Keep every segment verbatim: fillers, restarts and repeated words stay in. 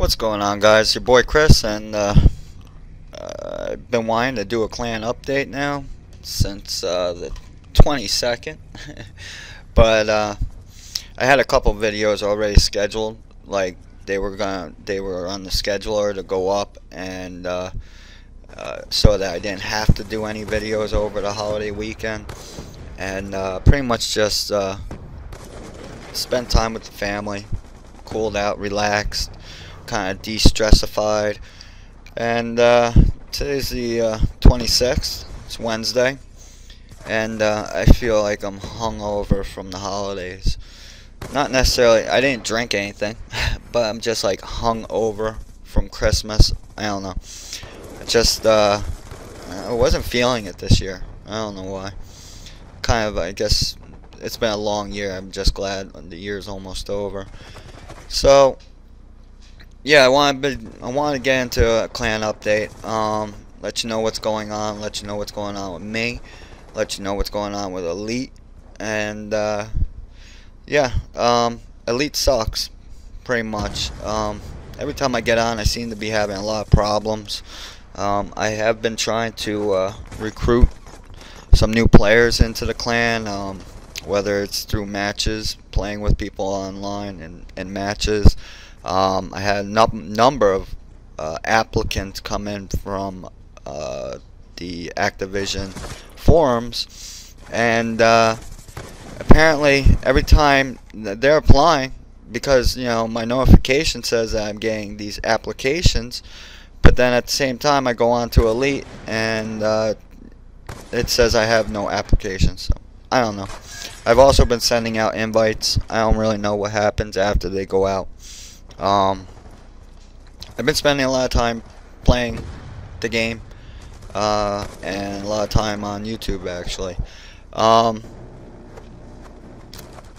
What's going on, guys? Your boy Chris, and uh, uh, I've been wanting to do a clan update now since uh, the twenty-second, but uh, I had a couple videos already scheduled. Like they were gonna, they were on the scheduler to go up, and uh, uh, so that I didn't have to do any videos over the holiday weekend, and uh, pretty much just uh, spent time with the family, cooled out, relaxed, kind of de-stressified. And uh, today's the uh, twenty-sixth, it's Wednesday, and uh, I feel like I'm hungover from the holidays. Not necessarily, I didn't drink anything, but I'm just like hungover from Christmas. I don't know, I just uh, I wasn't feeling it this year. I don't know why. Kind of, I guess it's been a long year. I'm just glad the year's almost over. So yeah, I want to be, I want to get into a clan update. Um, let you know what's going on. Let you know what's going on with me. Let you know what's going on with Elite. And uh, yeah, um, Elite sucks, pretty much. Um, every time I get on, I seem to be having a lot of problems. Um, I have been trying to uh, recruit some new players into the clan. Um, whether it's through matches, playing with people online and and matches. Um, I had a num number of uh, applicants come in from uh, the Activision forums, and uh, apparently every time they're applying, because you know my notification says that I'm getting these applications, but then at the same time I go on to Elite and uh, it says I have no applications. So I don't know. I've also been sending out invites. I don't really know what happens after they go out. Um, I've been spending a lot of time playing the game, uh, and a lot of time on YouTube, actually. Um,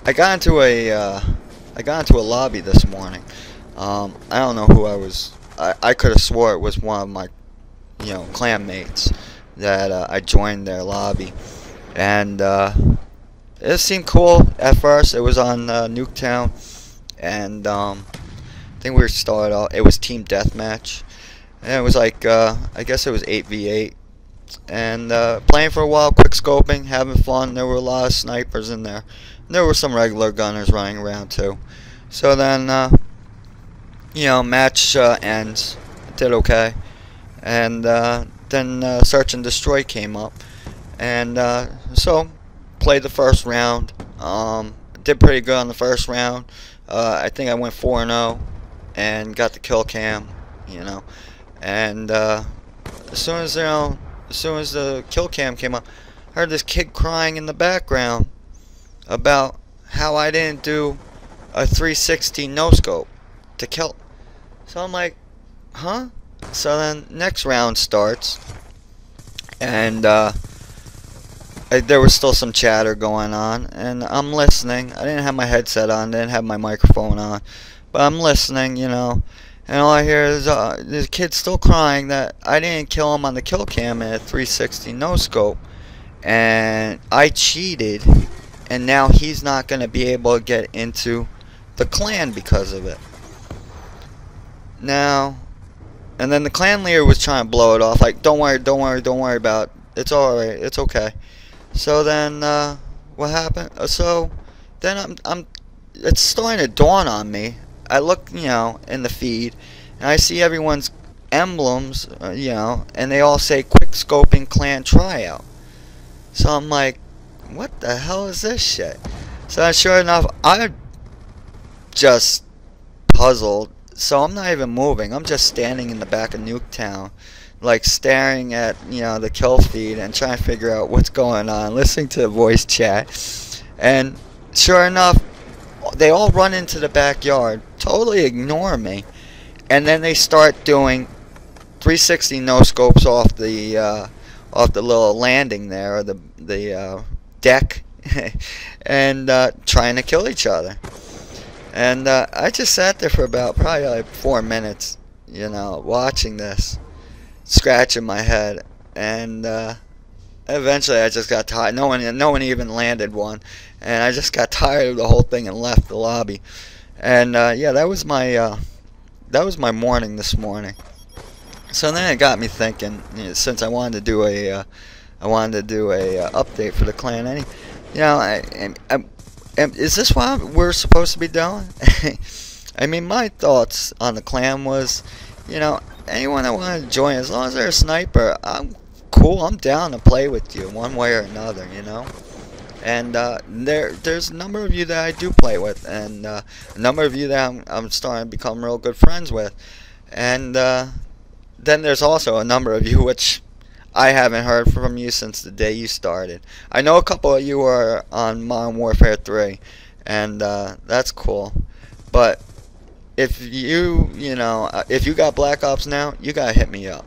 I got into a, uh, I got into a lobby this morning. Um, I don't know who I was, I, I could have swore it was one of my, you know, clan mates that, uh, I joined their lobby, and, uh, it seemed cool at first. It was on, uh, Nuketown, and, um, I think we started off, it was Team Deathmatch, and it was like, uh, I guess it was eight v eight, and uh, playing for a while, quick scoping, having fun. There were a lot of snipers in there, and there were some regular gunners running around too. So then, uh, you know, match uh, ends, I did okay, and uh, then uh, Search and Destroy came up, and uh, so, played the first round, um, did pretty good on the first round. uh, I think I went four and oh, and got the kill cam, you know, and uh, as soon as you know, as soon as the kill cam came up, I heard this kid crying in the background about how I didn't do a three sixty no scope to kill. So I'm like, huh? So then next round starts, and uh, I, there was still some chatter going on, and I'm listening. I didn't have my headset on, didn't have my microphone on, but I'm listening, you know, and all I hear is uh, this kid still crying that I didn't kill him on the kill cam at three sixty no scope, and I cheated, and now he's not going to be able to get into the clan because of it. Now, and then the clan leader was trying to blow it off, like, don't worry, don't worry, don't worry about it. It's alright, it's okay. So then, uh, what happened? So then I'm, I'm, it's starting to dawn on me. I look, you know, in the feed, and I see everyone's emblems, uh, you know, and they all say Quick Scoping Clan Tryout. So I'm like, what the hell is this shit? So sure enough, I'm just puzzled. So I'm not even moving. I'm just standing in the back of Nuketown, like staring at, you know, the kill feed and trying to figure out what's going on, listening to the voice chat. And sure enough, they all run into the backyard, totally ignore me, and then they start doing three sixty no scopes off the uh, off the little landing there, or the the uh, deck, and uh, trying to kill each other. And uh, I just sat there for about probably like four minutes, you know, watching this, scratching my head, and uh, eventually I just got tired. No one, no one even landed one, and I just got tired of the whole thing and left the lobby. And uh, yeah, that was my uh, that was my morning this morning. So then it got me thinking, you know, since I wanted to do a, uh, I wanted to do a uh, update for the clan. Any, you know, I, I, I, is this what we're supposed to be doing? I mean, my thoughts on the clan was, you know, anyone that wanted to join, as long as they're a sniper, I'm cool. I'm down to play with you one way or another, you know. And uh, there, there's a number of you that I do play with, and uh, a number of you that I'm, I'm starting to become real good friends with, and uh, then there's also a number of you which I haven't heard from you since the day you started. I know a couple of you are on Modern Warfare three, and uh, that's cool. But if you, you know, if you got Black Ops now, you gotta hit me up,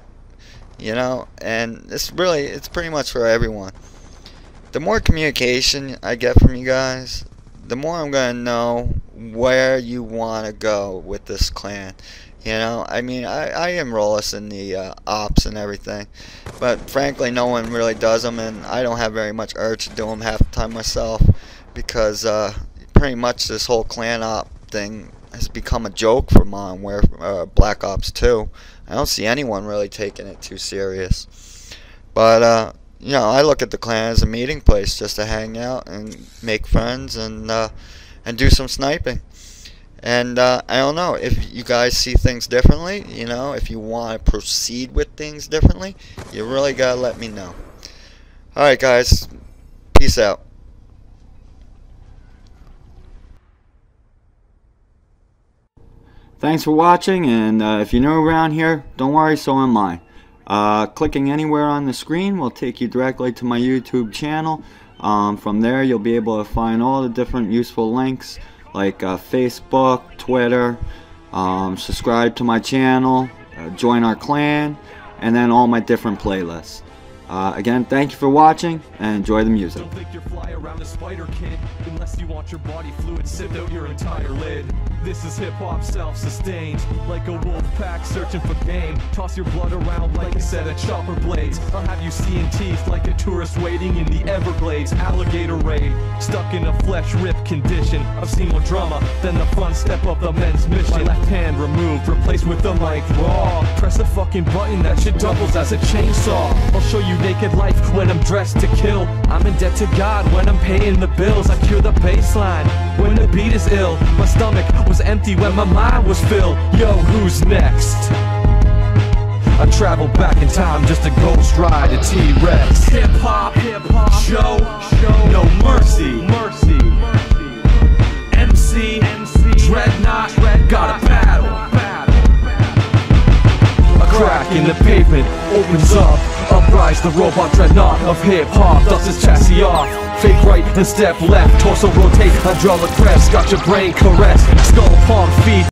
you know. And it's really, it's pretty much for everyone. The more communication I get from you guys, the more I'm gonna know where you want to go with this clan. You know, I mean, I, I enroll us in the uh, ops and everything, but frankly, no one really does them, and I don't have very much urge to do them half the time myself, because uh, pretty much this whole clan op thing has become a joke for Modern Warfare, uh, Black Ops two. I don't see anyone really taking it too serious, but. Uh, You know, I look at the clan as a meeting place just to hang out and make friends and uh, and do some sniping. And uh, I don't know if you guys see things differently. You know, if you want to proceed with things differently, you really gotta let me know. All right, guys, peace out. Thanks for watching, and uh, if you're new around here, don't worry, so am I. Uh, clicking anywhere on the screen will take you directly to my YouTube channel. Um, from there you'll be able to find all the different useful links, like uh, Facebook, Twitter, um, subscribe to my channel, uh, join our clan, and then all my different playlists. Uh, again, thank you for watching, and enjoy the music. Don't think you're fly around a spider, kid, unless you want your body fluid sift out your entire lid. This is hip-hop self-sustained, like a wolf pack searching for game. Toss your blood around like a set of chopper blades. I'll have you seeing teeth like a tourist waiting in the Everglades. Alligator raid, stuck in a flesh-rip condition. I've seen more drama than the fun step of the men's mission. My left hand removed, replaced with a mic raw. Press a fucking button, that shit doubles as a chainsaw. I'll show you naked life when I'm dressed to kill. I'm in debt to God when I'm paying the bills. I cure the baseline when the beat is ill. My stomach was empty when my mind was filled. Yo, who's next? I travel back in time just to ghost ride a T-Rex. Hip hop, hip hop, show, show, no mercy, mercy, mercy. M C, M C, dreadnought, dreadnought, gotta battle, battle, battle. A crack in the pavement opens up. Uprise the robot dreadnought of hip-hop. Dust his chassis off. Fake right and step left. Torso rotate, hydraulic press. Got your brain caressed. Skull palm feet.